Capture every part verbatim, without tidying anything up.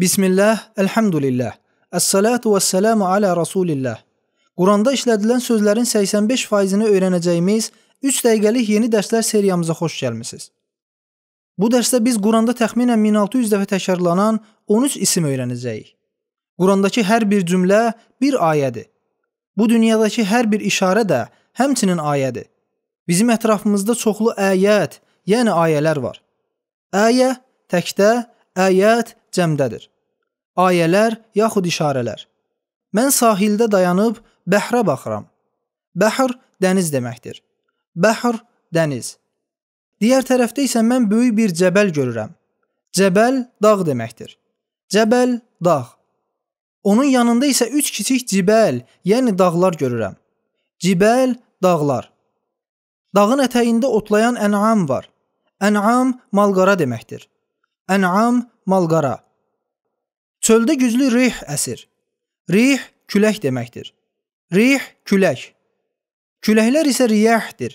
Bismillah, elhamdülillah, əs-salatu vəs-salamu alə rasulillah. Quranda işlədilən sözlərin səksən beş faizini öyrənəcəyimiz üç dəqiqəlik yeni dərslər seriyamıza xoş gəlmisiniz. Bu dərsdə biz Quranda təxminən min altı yüz dəfə təkrarlanan on üç isim öyrənəcəyik. Qurandakı hər bir cümlə bir ayədir. Bu dünyadakı hər bir işarə də həmçinin ayədir. Bizim ətrafımızda çoxlu əyət, yəni ayələr var. Əyə təkdə, əyət cəmdədir. Ayələr yaxud işarələr. Mən sahildə dayanıb bəhrə baxıram. Bəhr dəniz deməkdir. Bəhr dəniz. Digər tərəfdə isə mən böyük bir cəbəl görürəm. Cəbəl dağ deməkdir. Cəbəl dağ. Onun yanında isə üç kiçik cibəl, yəni dağlar görürəm. Cibəl dağlar. Dağın ətəyində otlayan ən'am var. Ən'am malqara deməkdir. Ən'am malqara. Çöldə güclü rih əsir. Rih külək deməkdir. Rih külək. Küləklər isə riyahdir.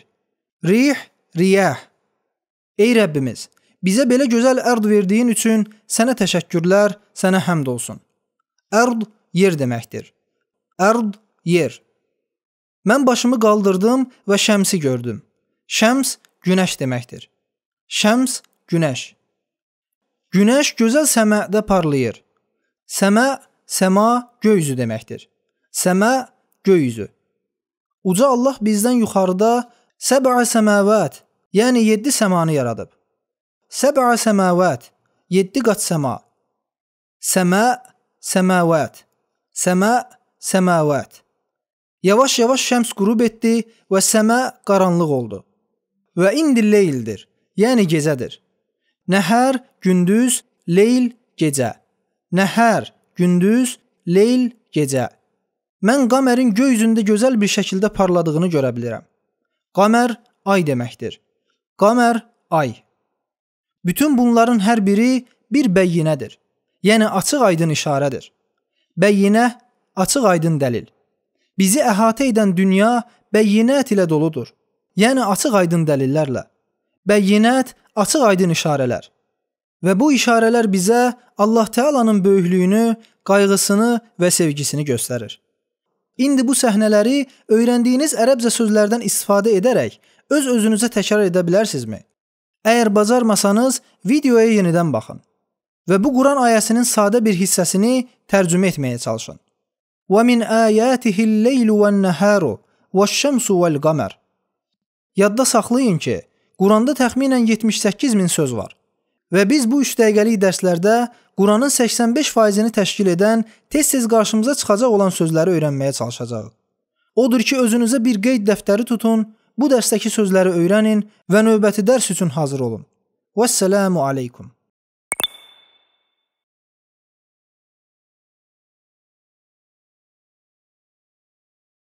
Rih riyah. Ey Rəbbimiz, bizə belə gözəl ərd verdiyin üçün sənə təşəkkürlər, sənə həmd olsun. Ərd yer deməkdir. Ərd yer. Mən başımı qaldırdım və şəmsi gördüm. Şəms günəş deməkdir. Şəms günəş. Günəş gözəl səmədə parlayır. Səmə, səma göyüzü deməkdir. Səmə göyüzü. Uca Allah bizdən yuxarıda səbə səməvət, yəni yeddi səmanı yaradıb. Səbə səməvət, yeddi qat səma. Səmə, səməvət, səmə, səməvət. Yavaş-yavaş şəms qürub etdi və səmə qaranlıq oldu. Və indi leyldir, yəni gecədir. Nəhər, gündüz, leyl, gecə. Nəhər, gündüz, leyl, gecə. Mən qamərin göy üzündə gözəl bir şəkildə parladığını görə bilirəm. Qamər ay deməkdir. Qamər ay. Bütün bunların hər biri bir bəyyinədir, yəni açıq aydın işarədir. Bəyyinə açıq aydın dəlil. Bizi əhatə edən dünya bəyyinət ilə doludur, yəni açıq aydın dəlillərlə. Bəyyinət açıq aydın işarələr. Və bu işarələr bizə Allah Teala'nın böyüklüyünü, qayğısını və sevgisini göstərir. İndi bu səhnələri öyrəndiyiniz ərəbcə sözlərdən istifadə edərək öz-özünüzə təkrar edə bilərsinizmi? Əgər bacarmasanız, videoya yenidən baxın və bu Quran ayəsinin sadə bir hissəsini tərcümə etməyə çalışın. وَمِنْ آيَاتِهِ اللَّيْلُ وَالنَّهَارُ وَالشَّمْسُ وَالْقَمَرُ. Yadda saxlayın ki, Quranda təxminən yetmiş səkkiz min söz var və biz bu üç dəqiqəlik dərslərdə Quranın səksən beş faizini təşkil edən tez-tez qarşımıza çıxacaq olan sözləri öyrənməyə çalışacağıq. Odur ki, özünüzə bir qeyd dəftəri tutun, bu dərsdəki sözləri öyrənin və növbəti dərs üçün hazır olun. Vəssalamu aleykum.